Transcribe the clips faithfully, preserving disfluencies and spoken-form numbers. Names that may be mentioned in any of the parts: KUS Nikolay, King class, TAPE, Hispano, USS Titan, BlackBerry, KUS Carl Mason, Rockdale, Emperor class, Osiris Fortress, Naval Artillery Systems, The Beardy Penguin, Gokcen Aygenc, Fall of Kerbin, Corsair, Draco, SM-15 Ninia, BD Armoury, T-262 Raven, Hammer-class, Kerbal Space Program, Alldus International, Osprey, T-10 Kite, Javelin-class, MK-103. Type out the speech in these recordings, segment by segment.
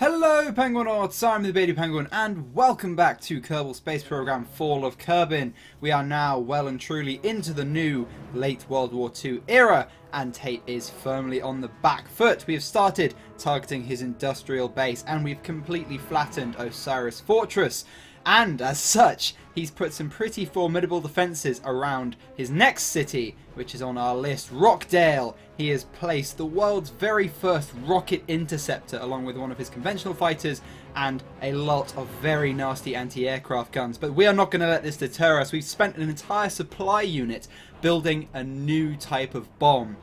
Hello Penguinauts, I'm the Beardy Penguin and welcome back to Kerbal Space Program Fall of Kerbin. We are now well and truly into the new late World War Two era and Tate is firmly on the back foot. We have started targeting his industrial base and we've completely flattened Osiris Fortress. And as such, he's put some pretty formidable defences around his next city, which is on our list, Rockdale. He has placed the world's very first rocket interceptor along with one of his conventional fighters and a lot of very nasty anti-aircraft guns. But we are not going to let this deter us. We've spent an entire supply unit building a new type of bomb.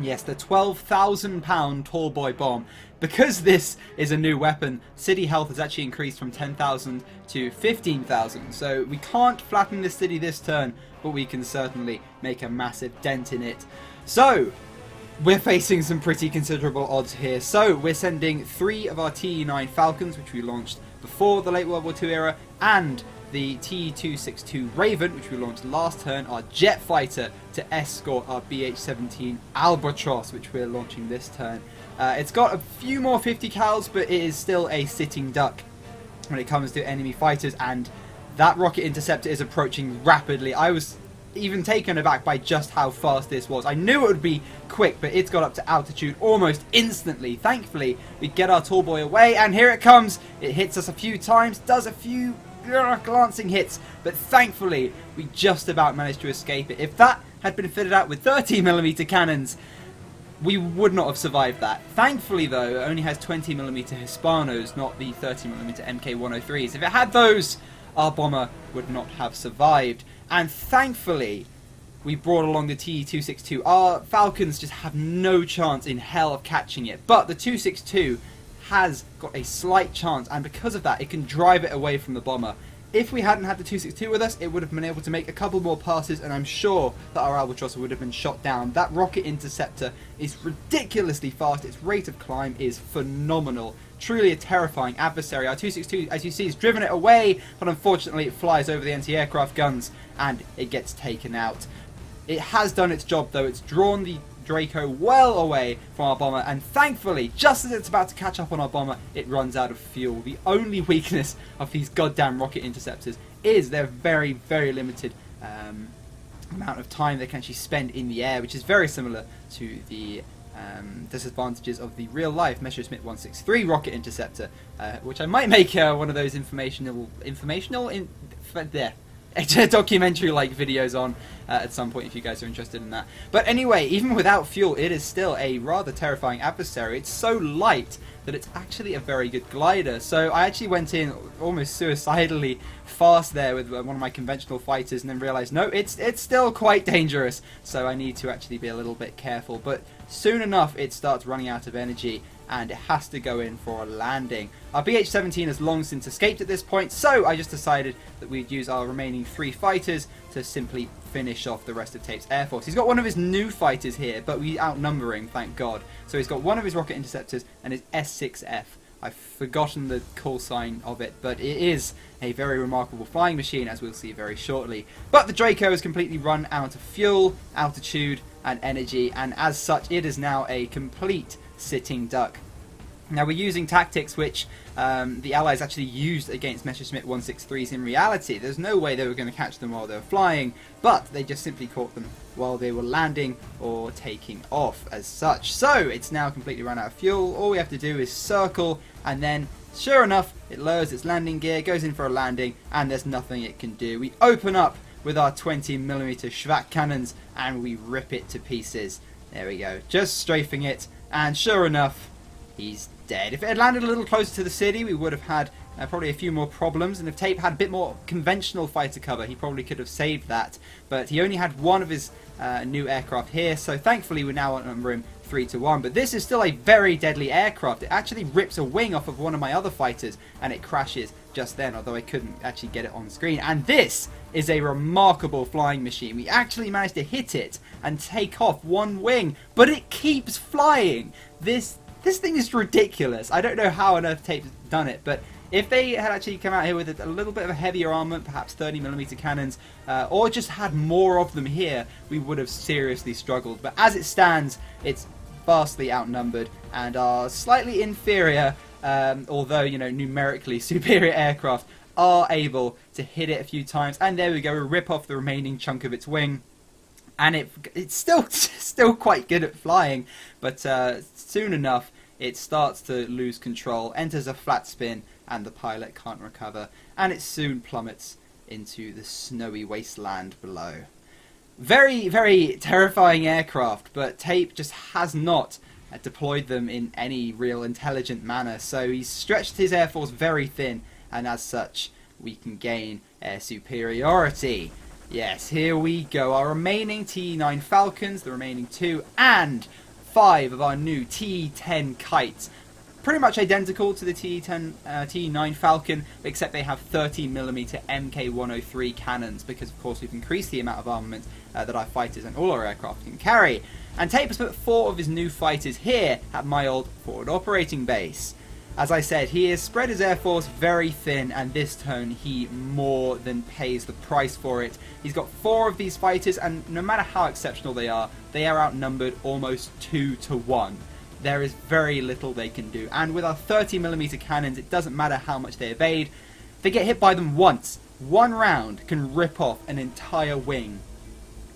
Yes, the twelve thousand pound tall boy bomb. Because this is a new weapon, city health has actually increased from ten thousand to fifteen thousand. So we can't flatten this city this turn, but we can certainly make a massive dent in it. So we're facing some pretty considerable odds here. So we're sending three of our T E nine Falcons, which we launched before the late World War Two era, and the T two sixty-two Raven, which we launched last turn, our jet fighter, to escort our B H seventeen Albatross, which we're launching this turn. Uh, it's got a few more fifty cals, but it is still a sitting duck when it comes to enemy fighters, and that rocket interceptor is approaching rapidly. I was even taken aback by just how fast this was. I knew it would be quick, but it's got up to altitude almost instantly. Thankfully, we get our tall boy away, and here it comes. It hits us a few times, does a few glancing hits, but thankfully we just about managed to escape it. If that had been fitted out with thirty millimeter cannons, we would not have survived that. Thankfully though, it only has twenty millimeter Hispanos, not the thirty millimeter M K one oh threes. If it had those, our bomber would not have survived. And thankfully we brought along the T two sixty-two. Our Falcons just have no chance in hell of catching it, but the two sixty-two has got a slight chance, and because of that it can drive it away from the bomber. If we hadn't had the two sixty-two with us, it would have been able to make a couple more passes, and I'm sure that our Albatross would have been shot down. That rocket interceptor is ridiculously fast. Its rate of climb is phenomenal. Truly a terrifying adversary. Our two sixty-two, as you see, has driven it away, but unfortunately it flies over the anti-aircraft guns and it gets taken out. It has done its job though. It's drawn the Draco well away from our bomber, and thankfully, just as it's about to catch up on our bomber, it runs out of fuel. The only weakness of these goddamn rocket interceptors is their very, very limited um, amount of time they can actually spend in the air, which is very similar to the um, disadvantages of the real-life Messerschmitt one sixty-three rocket interceptor, uh, which I might make uh, one of those informational, informational, in there. documentary-like videos on uh, at some point if you guys are interested in that. But anyway, even without fuel, it is still a rather terrifying adversary. It's so light that it's actually a very good glider. So I actually went in almost suicidally fast there with one of my conventional fighters, and then realized, no, it's it's still quite dangerous, so I need to actually be a little bit careful. But soon enough it starts running out of energy and it has to go in for a landing. Our B H seventeen has long since escaped at this point, so I just decided that we'd use our remaining three fighters to simply finish off the rest of Tate's Air Force. He's got one of his new fighters here, but we outnumber him, thank God. So he's got one of his rocket interceptors and his S six F. I've forgotten the call sign of it, but it is a very remarkable flying machine, as we'll see very shortly. But the Draco has completely run out of fuel, altitude, and energy, and as such, it is now a complete sitting duck. Now we're using tactics which um, the Allies actually used against Messerschmitt one sixty-threes in reality. There's no way they were going to catch them while they were flying, but they just simply caught them while they were landing or taking off as such. So it's now completely run out of fuel. All we have to do is circle, and then sure enough it lowers its landing gear, goes in for a landing, and there's nothing it can do. We open up with our twenty millimeter Schwack cannons and we rip it to pieces. There we go, just strafing it, and sure enough he's dead. If it had landed a little closer to the city, we would have had uh, probably a few more problems, and if Tate had a bit more conventional fighter cover, he probably could have saved that. But he only had one of his uh, new aircraft here, so thankfully we're now outnumber him three to one. But this is still a very deadly aircraft. It actually rips a wing off of one of my other fighters, and it crashes just then, although I couldn't actually get it on screen. And this is a remarkable flying machine. We actually managed to hit it and take off one wing, but it keeps flying. This This thing is ridiculous. I don't know how on earth Tate's done it, but if they had actually come out here with a little bit of a heavier armament, perhaps thirty millimeter cannons, uh, or just had more of them here, we would have seriously struggled. But as it stands, it's vastly outnumbered, and our slightly inferior um, although, you know, numerically superior aircraft are able to hit it a few times. And there we go, we rip off the remaining chunk of its wing. And it it's still still quite good at flying, but uh, soon enough it starts to lose control, enters a flat spin, and the pilot can't recover, and it soon plummets into the snowy wasteland below. Very, very terrifying aircraft, but Tape just has not deployed them in any real intelligent manner, so he's stretched his air force very thin, and as such we can gain air superiority. Yes, here we go. Our remaining T E nine Falcons, the remaining two, and five of our new T ten Kites. Pretty much identical to the T ten, uh, T E nine Falcon, except they have thirty millimeter M K one oh three cannons, because of course we've increased the amount of armament uh, that our fighters and all our aircraft can carry. And Tape has put four of his new fighters here at my old forward operating base. As I said, he has spread his air force very thin, and this turn he more than pays the price for it. He's got four of these fighters, and no matter how exceptional they are, they are outnumbered almost two to one. There is very little they can do, and with our thirty millimeter cannons, it doesn't matter how much they evade. If they get hit by them once, one round can rip off an entire wing.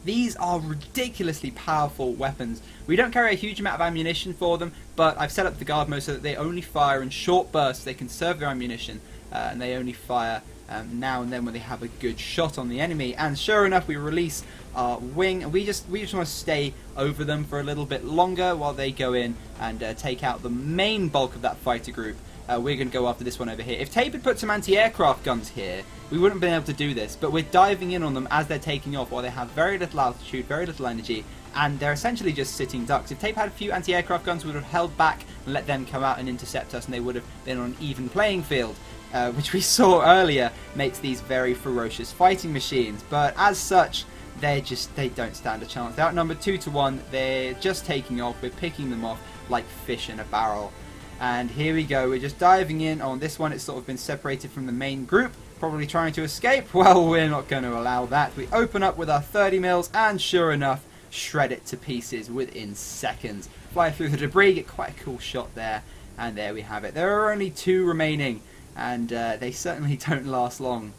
These are ridiculously powerful weapons. We don't carry a huge amount of ammunition for them, but I've set up the guard mode so that they only fire in short bursts. They conserve their ammunition, uh, and they only fire um, now and then when they have a good shot on the enemy. And sure enough, we release our wing, and we just we just want to stay over them for a little bit longer while they go in and uh, take out the main bulk of that fighter group. Uh, we're going to go after this one over here. If Tape had put some anti-aircraft guns here, we wouldn't have been able to do this, but we're diving in on them as they're taking off, while they have very little altitude, very little energy, and they're essentially just sitting ducks. If Tape had a few anti-aircraft guns, we would have held back and let them come out and intercept us, and they would have been on an even playing field, uh, which we saw earlier makes these very ferocious fighting machines. But as such, they just they don't stand a chance. They're outnumbered two to one. They're just taking off. We're picking them off like fish in a barrel. And here we go, we're just diving in on this one. It's sort of been separated from the main group, probably trying to escape. Well, we're not going to allow that. We open up with our thirty mils, and sure enough, shred it to pieces within seconds. Fly through the debris, get quite a cool shot there, and there we have it. There are only two remaining, and uh, they certainly don't last long.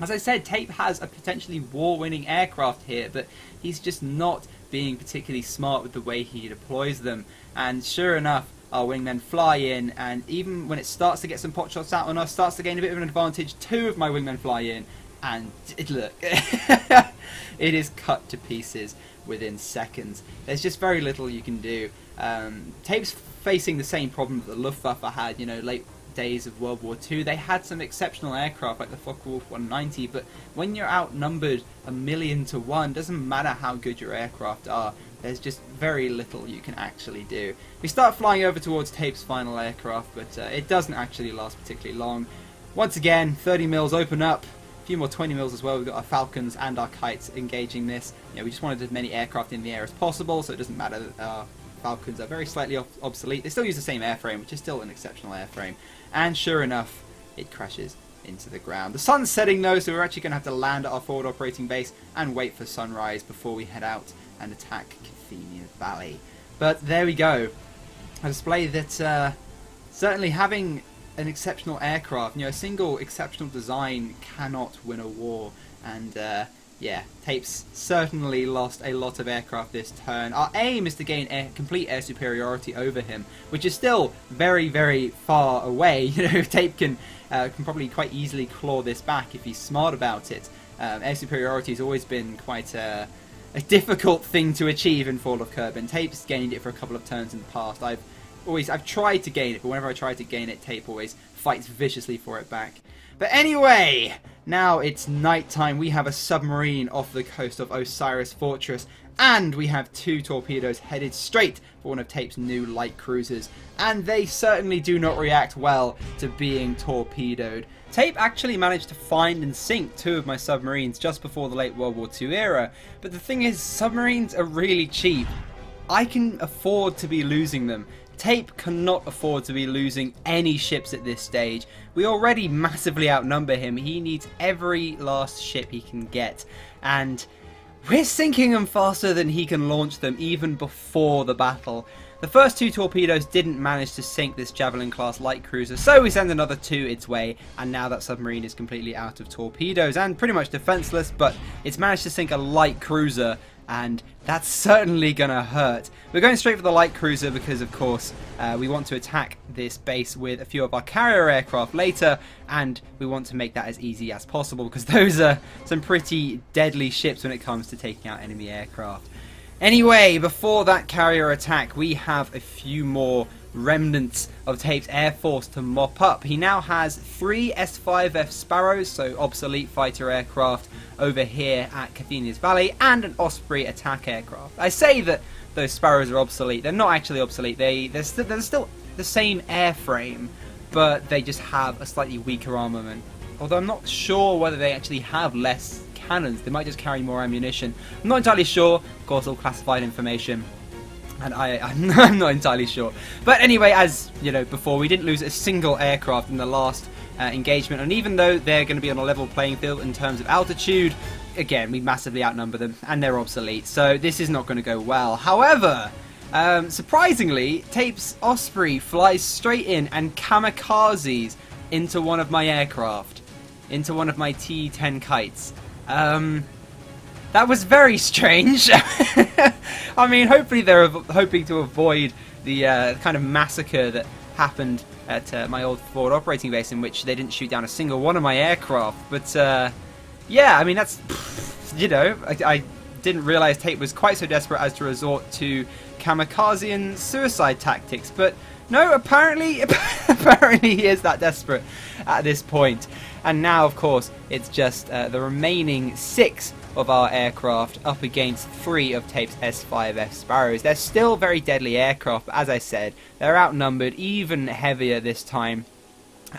As I said, Tape has a potentially war-winning aircraft here, but he's just not being particularly smart with the way he deploys them. And sure enough, our wingmen fly in, and even when it starts to get some pot shots out on us, starts to gain a bit of an advantage, two of my wingmen fly in, and it, look, it is cut to pieces within seconds. There's just very little you can do. Um, Tape's facing the same problem that the Luftwaffe had, you know, late days of World War Two. They had some exceptional aircraft like the Focke-Wulf one ninety, but when you're outnumbered a million to one, doesn't matter how good your aircraft are. There's just very little you can actually do. We start flying over towards Tape's final aircraft, but uh, it doesn't actually last particularly long. Once again, thirty mils open up, a few more twenty mils as well. We've got our Falcons and our Kites engaging this. You know, we just wanted as many aircraft in the air as possible, so it doesn't matter that our Falcons are very slightly obsolete. They still use the same airframe, which is still an exceptional airframe. And sure enough, it crashes into the ground. The sun's setting though, so we're actually going to have to land at our forward operating base and wait for sunrise before we head out and attack Kerthenia Valley. But there we go, a display that uh, certainly having an exceptional aircraft, you know, a single exceptional design cannot win a war. And uh, yeah, Tape's certainly lost a lot of aircraft this turn. Our aim is to gain air, complete air superiority over him, which is still very, very far away. You know, Tape can uh, can probably quite easily claw this back if he's smart about it. Um, air superiority has always been quite a A difficult thing to achieve in Fall of Kerbin. Tape's gained it for a couple of turns in the past. I've always I've tried to gain it, but whenever I try to gain it, Tape always fights viciously for it back. But anyway, now it's night time. We have a submarine off the coast of Osiris Fortress, and we have two torpedoes headed straight for one of Tape's new light cruisers, and they certainly do not react well to being torpedoed. Tape actually managed to find and sink two of my submarines just before the late World War Two era, but the thing is, submarines are really cheap. I can afford to be losing them. Tape cannot afford to be losing any ships at this stage. We already massively outnumber him. He needs every last ship he can get, and we're sinking them faster than he can launch them even before the battle. The first two torpedoes didn't manage to sink this Javelin-class light cruiser, so we send another two its way, and now that submarine is completely out of torpedoes and pretty much defenseless, but it's managed to sink a light cruiser, and that's certainly gonna hurt. We're going straight for the light cruiser because, of course, uh, we want to attack this base with a few of our carrier aircraft later, and we want to make that as easy as possible because those are some pretty deadly ships when it comes to taking out enemy aircraft. Anyway, before that carrier attack, we have a few more remnants of Tape's Air Force to mop up. He now has three S five F Sparrows, so obsolete fighter aircraft, over here at Kerthenia Valley, and an Osprey attack aircraft. I say that those Sparrows are obsolete. They're not actually obsolete. They, they're, st they're still the same airframe, but they just have a slightly weaker armament. Although I'm not sure whether they actually have less cannons. They might just carry more ammunition. I'm not entirely sure. Of course, all classified information. And I, I'm, I'm not entirely sure. But anyway, as you know, before, we didn't lose a single aircraft in the last uh, engagement. And even though they're going to be on a level playing field in terms of altitude, again, we massively outnumber them and they're obsolete. So this is not going to go well. However, um, surprisingly, Tape's Osprey flies straight in and kamikazes into one of my aircraft, into one of my T ten kites. Um, that was very strange. I mean, hopefully they're hoping to avoid the uh, kind of massacre that happened at uh, my old forward operating base, in which they didn't shoot down a single one of my aircraft. But uh, yeah, I mean, that's, you know, I, I didn't realize Tate was quite so desperate as to resort to kamikaze and suicide tactics. But no, apparently, apparently he is that desperate at this point. And now, of course, it's just uh, the remaining six of our aircraft up against three of Tape's S five F Sparrows. They're still very deadly aircraft, but as I said, they're outnumbered, even heavier this time.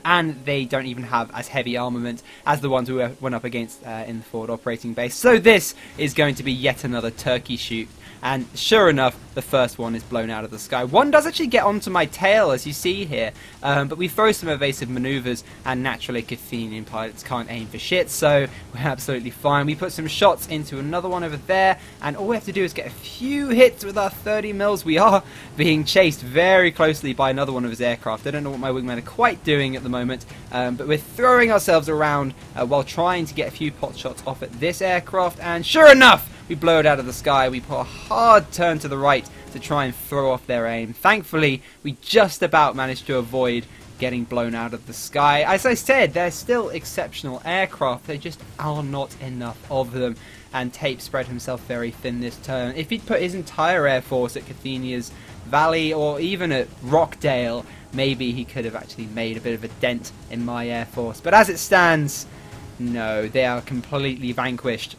And they don't even have as heavy armament as the ones we went up against uh, in the forward operating base. So this is going to be yet another turkey shoot. And sure enough, the first one is blown out of the sky. One does actually get onto my tail, as you see here, um, but we throw some evasive maneuvers, and naturally Kerthenian pilots can't aim for shit, so we're absolutely fine. We put some shots into another one over there, and all we have to do is get a few hits with our thirty mils. We are being chased very closely by another one of his aircraft. I don't know what my wingmen are quite doing at the moment, um, but we're throwing ourselves around uh, while trying to get a few pot shots off at this aircraft, and sure enough, we blow it out of the sky. We put a hard turn to the right to try and throw off their aim. Thankfully, we just about managed to avoid getting blown out of the sky. As I said, they're still exceptional aircraft. There just are not enough of them. And Tape spread himself very thin this turn. If he'd put his entire air force at Kerthenia's Valley or even at Rockdale, maybe he could have actually made a bit of a dent in my air force. But as it stands, no, they are completely vanquished.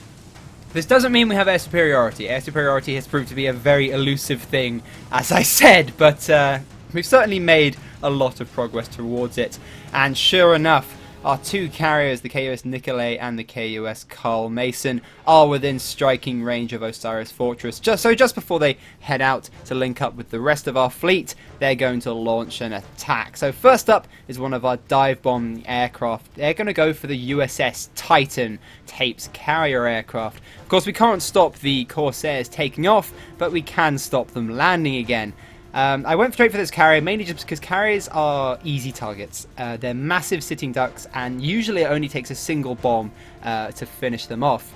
This doesn't mean we have air superiority. Air superiority has proved to be a very elusive thing, as I said, but uh, we've certainly made a lot of progress towards it. And sure enough, our two carriers, the K U S Nikolay and the K U S Carl Mason, are within striking range of Osiris Fortress. Just, so just before they head out to link up with the rest of our fleet, they're going to launch an attack. So first up is one of our dive bomb aircraft. They're going to go for the U S S Titan, Tape's carrier aircraft. Of course, we can't stop the Corsairs taking off, but we can stop them landing again. Um, I went straight for this carrier, mainly just because carriers are easy targets. Uh, they're massive sitting ducks, and usually it only takes a single bomb uh, to finish them off.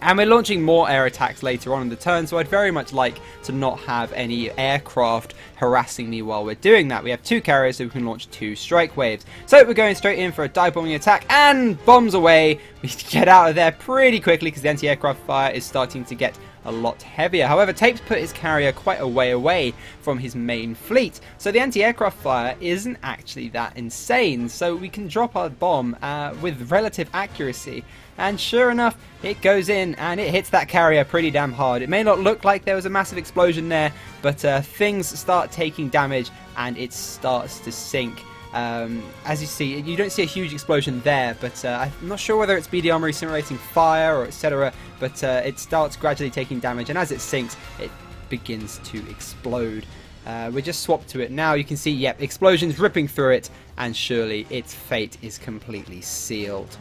And we're launching more air attacks later on in the turn, so I'd very much like to not have any aircraft harassing me while we're doing that. We have two carriers, so we can launch two strike waves. So we're going straight in for a dive bombing attack, and bombs away. We get out of there pretty quickly, because the anti-aircraft fire is starting to get a lot heavier. However, Tape's put his carrier quite a way away from his main fleet, so the anti-aircraft fire isn't actually that insane, so we can drop our bomb uh, with relative accuracy. And sure enough, it goes in and it hits that carrier pretty damn hard. It may not look like there was a massive explosion there, but uh, things start taking damage and it starts to sink. Um, as you see, you don't see a huge explosion there, but uh, I'm not sure whether it's B D Armoury simulating fire or et cetera, but uh, it starts gradually taking damage, and as it sinks, it begins to explode. Uh, we're just swapped to it now. You can see, yep, explosions ripping through it, and surely its fate is completely sealed.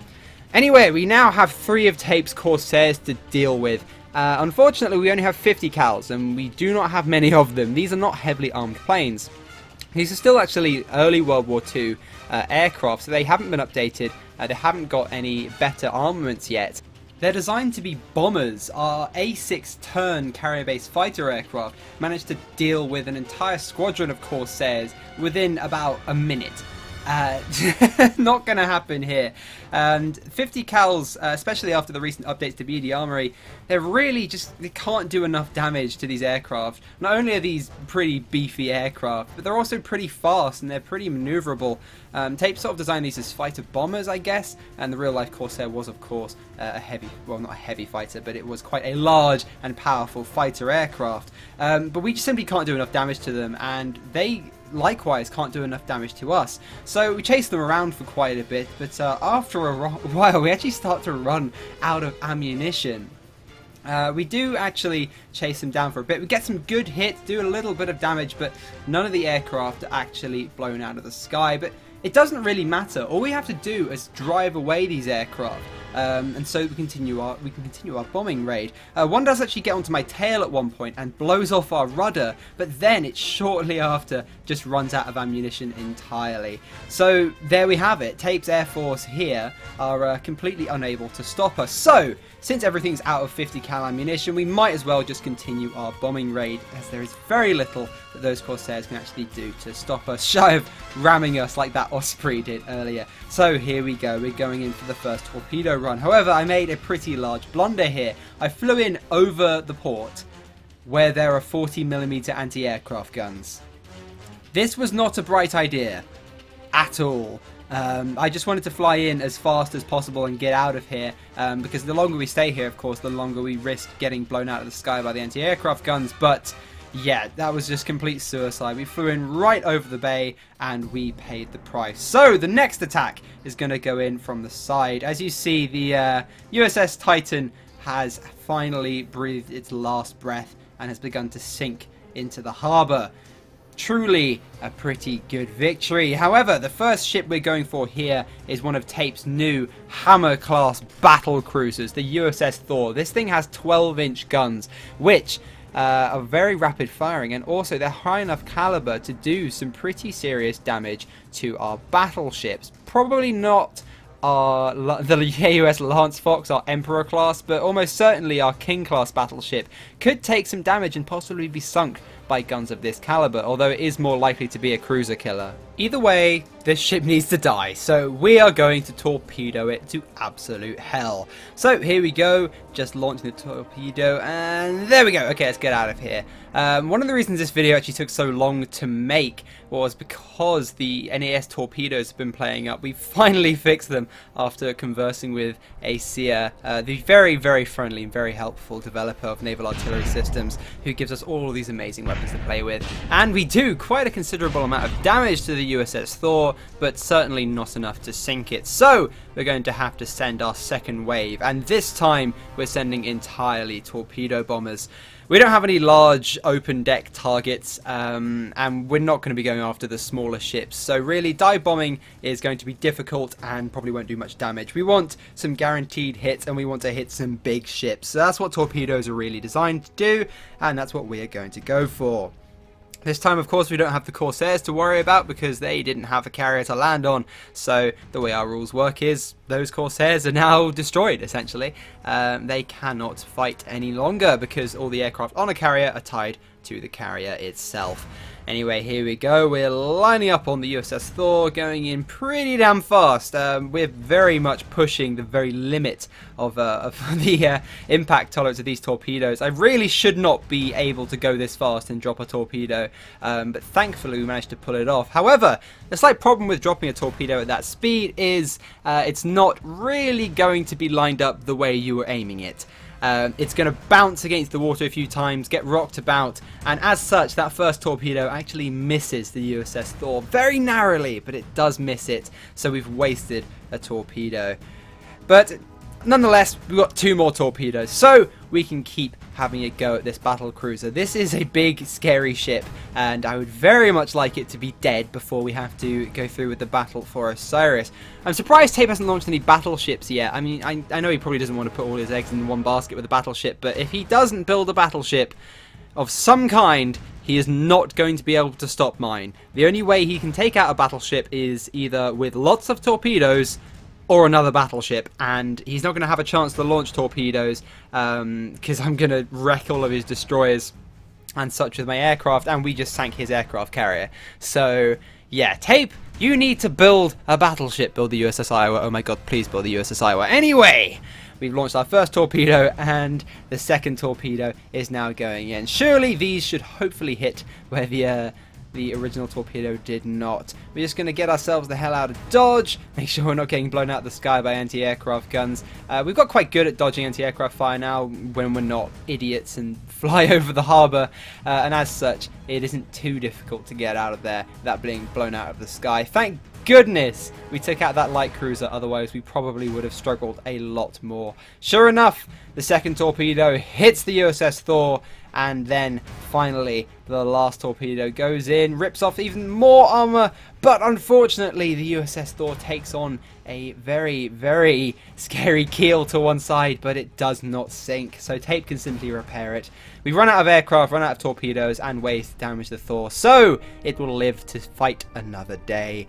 Anyway, we now have three of Tape's Corsairs to deal with, Uh, unfortunately, we only have fifty cals, and we do not have many of them. These are not heavily armed planes. These are still actually early World War Two uh, aircraft, so they haven't been updated, uh, they haven't got any better armaments yet. They're designed to be bombers. Our A six Tern carrier-based fighter aircraft managed to deal with an entire squadron of Corsairs within about a minute. Uh, not going to happen here. And fifty cals, uh, especially after the recent updates to B D Armoury, they're really just, they can't do enough damage to these aircraft. Not only are these pretty beefy aircraft, but they're also pretty fast and they're pretty manoeuvrable. Um, Tape sort of designed these as fighter bombers, I guess, and the real-life Corsair was, of course, uh, a heavy, well, not a heavy fighter, but it was quite a large and powerful fighter aircraft. Um, but we just simply can't do enough damage to them, and they likewise can't do enough damage to us, so we chase them around for quite a bit, but uh, after a while we actually start to run out of ammunition. Uh, we do actually chase them down for a bit. We get some good hits, do a little bit of damage, but none of the aircraft are actually blown out of the sky. But it doesn't really matter. All we have to do is drive away these aircraft. Um, and so we continue our we can continue our bombing raid. Uh, one does actually get onto my tail at one point and blows off our rudder, but then it shortly after just runs out of ammunition entirely. So there we have it. Tape's Air Force here are uh, completely unable to stop us. So since everything's out of fifty cal ammunition, we might as well just continue our bombing raid, as there is very little that those Corsairs can actually do to stop us, shy of ramming us like that Osprey did earlier. So here we go. We're going in for the first torpedo run. However, I made a pretty large blunder here. I flew in over the port where there are forty millimeter anti-aircraft guns. This was not a bright idea at all. Um, I just wanted to fly in as fast as possible and get out of here, um, because the longer we stay here, of course, the longer we risk getting blown out of the sky by the anti-aircraft guns. But yeah, that was just complete suicide. We flew in right over the bay and we paid the price. So the next attack is going to go in from the side. As you see, the uh, U S S Titan has finally breathed its last breath and has begun to sink into the harbour. Truly a pretty good victory. However, the first ship we're going for here is one of Tape's new Hammer-class battle cruisers, the U S S Thor. This thing has twelve inch guns, which Uh, are very rapid firing, and also they're high enough caliber to do some pretty serious damage to our battleships. Probably not our the U S S Lance Fox, our Emperor class, but almost certainly our King class battleship could take some damage and possibly be sunk by guns of this caliber, although it is more likely to be a cruiser killer. Either way, this ship needs to die, so we are going to torpedo it to absolute hell. So here we go, just launching the torpedo, and there we go. Okay, let's get out of here. Um, one of the reasons this video actually took so long to make was because the N E S torpedoes have been playing up. We finally fixed them after conversing with ASEA, uh, the very, very friendly and very helpful developer of naval artillery systems, who gives us all of these amazing weapons to play with. And we do quite a considerable amount of damage to the U S S Thor, but certainly not enough to sink it. So we're going to have to send our second wave, and this time we're sending entirely torpedo bombers. We don't have any large open deck targets, um, and we're not going to be going after the smaller ships, so really dive bombing is going to be difficult and probably won't do much damage. We want some guaranteed hits and we want to hit some big ships, so that's what torpedoes are really designed to do, and that's what we're going to go for. This time, of course, we don't have the Corsairs to worry about because they didn't have a carrier to land on. So the way our rules work is those Corsairs are now destroyed, essentially. Um, they cannot fight any longer because all the aircraft on a carrier are tied to the carrier itself. Anyway, here we go. We're lining up on the U S S Thor, going in pretty damn fast. Um, we're very much pushing the very limit of, uh, of the uh, impact tolerance of these torpedoes. I really should not be able to go this fast and drop a torpedo, um, but thankfully we managed to pull it off. However, the slight problem with dropping a torpedo at that speed is uh, it's not really going to be lined up the way you were aiming it. Um, it's going to bounce against the water a few times, get rocked about, and as such, that first torpedo actually misses the U S S Thor very narrowly, but it does miss it, so we've wasted a torpedo. But nonetheless, we've got two more torpedoes, so we can keep having a go at this battle cruiser. This is a big, scary ship, and I would very much like it to be dead before we have to go through with the battle for Osiris. I'm surprised Tape hasn't launched any battleships yet. I mean, I, I know he probably doesn't want to put all his eggs in one basket with a battleship, but if he doesn't build a battleship of some kind, he is not going to be able to stop mine. The only way he can take out a battleship is either with lots of torpedoes or another battleship, and he's not going to have a chance to launch torpedoes because um, I'm going to wreck all of his destroyers and such with my aircraft, and we just sank his aircraft carrier. So, yeah, Tape, you need to build a battleship. Build the U S S Iowa. Oh my god, please build the U S S Iowa. Anyway, we've launched our first torpedo, and the second torpedo is now going in. Surely these should hopefully hit where the... Uh, The original torpedo did not. We're just going to get ourselves the hell out of dodge, make sure we're not getting blown out of the sky by anti-aircraft guns. Uh, we've got quite good at dodging anti-aircraft fire now when we're not idiots and fly over the harbour, uh, and as such, it isn't too difficult to get out of there without being blown out of the sky. Thank goodness we took out that light cruiser, otherwise we probably would have struggled a lot more. Sure enough, the second torpedo hits the U S S Thor, and then finally the last torpedo goes in, rips off even more armor, but unfortunately the U S S Thor takes on a very, very scary keel to one side, but it does not sink, so Tape can simply repair it. We run out of aircraft, run out of torpedoes and ways to damage the Thor, so it will live to fight another day.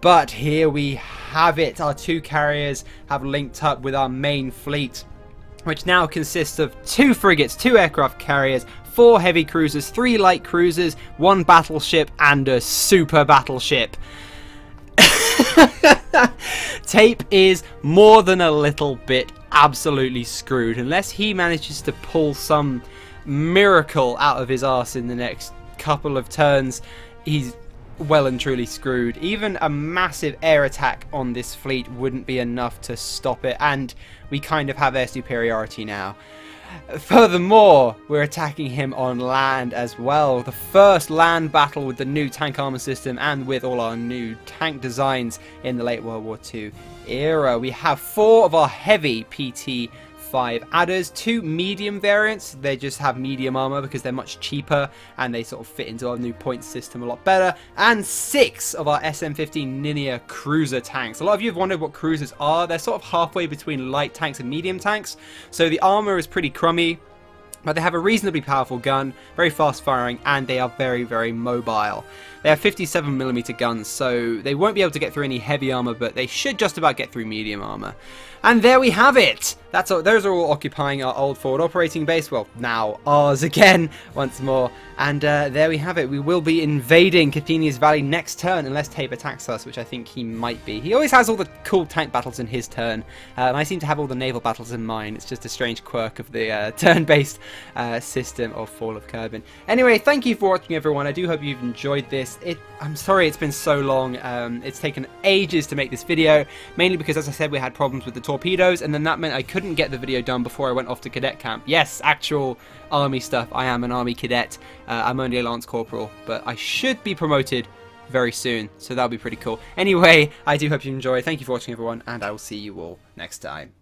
But here we have it. Our two carriers have linked up with our main fleet, which now consists of two frigates, two aircraft carriers, four heavy cruisers, three light cruisers, one battleship, and a super battleship. Tape is more than a little bit absolutely screwed, unless he manages to pull some miracle out of his arse in the next couple of turns. He's well and truly screwed. Even a massive air attack on this fleet wouldn't be enough to stop it, and we kind of have air superiority now. Furthermore, we're attacking him on land as well. The first land battle with the new tank armor system and with all our new tank designs in the late World War Two era. We have four of our heavy P T five Adders, two medium variants. They just have medium armor because they're much cheaper and they sort of fit into our new point system a lot better, and six of our S M fifteen Ninia cruiser tanks. A lot of you have wondered what cruisers are. They're sort of halfway between light tanks and medium tanks, so the armor is pretty crummy, but they have a reasonably powerful gun, very fast firing, and they are very, very mobile. They have fifty-seven millimeter guns, so they won't be able to get through any heavy armor, but they should just about get through medium armor. And there we have it! That's all, those are all occupying our old forward operating base, well, now ours again, once more. And uh, there we have it. We will be invading Kerthenia's Valley next turn, unless Tape attacks us, which I think he might be. He always has all the cool tank battles in his turn, uh, and I seem to have all the naval battles in mine. It's just a strange quirk of the uh, turn-based uh, system of Fall of Kerbin. Anyway, thank you for watching, everyone. I do hope you've enjoyed this. It, I'm sorry it's been so long. Um, it's taken ages to make this video, mainly because, as I said, we had problems with the torpedoes, and then that meant I couldn't get the video done before I went off to cadet camp. Yes, actual army stuff. I am an army cadet. Uh, I'm only a lance corporal, but I should be promoted very soon, so that'll be pretty cool. Anyway, I do hope you enjoy. Thank you for watching, everyone, and I will see you all next time.